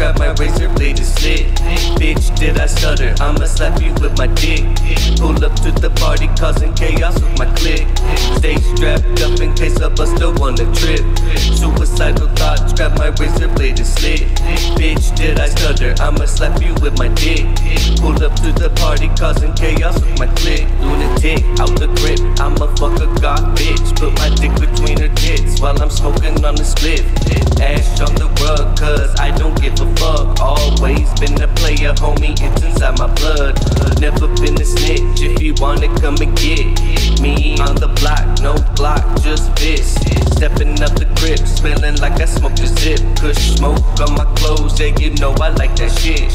grab my razor blade and slit. Bitch, did I stutter? I'ma slap you with my dick. Pull up to the party causing chaos with my clique. Stay strapped up in case I bust up on a trip. Suicidal thoughts, grab my razor blade and slit. Bitch, did I stutter? I'ma slap you with my dick. Pull up to the party causing chaos with my clique. Lunatic, out the grip, I'ma fuck a god bitch. Put my dick between her tits while I'm smoking on the split. Ash on the rug, cause I don't give a fuck. Always been a player, homie, it's inside my blood. Never been a snitch, if you wanna come and get me. On the block, no block, just fist. Stepping up the grip, smelling like I smoked a zip. Push smoke on my clothes, yeah, you know I like that shit.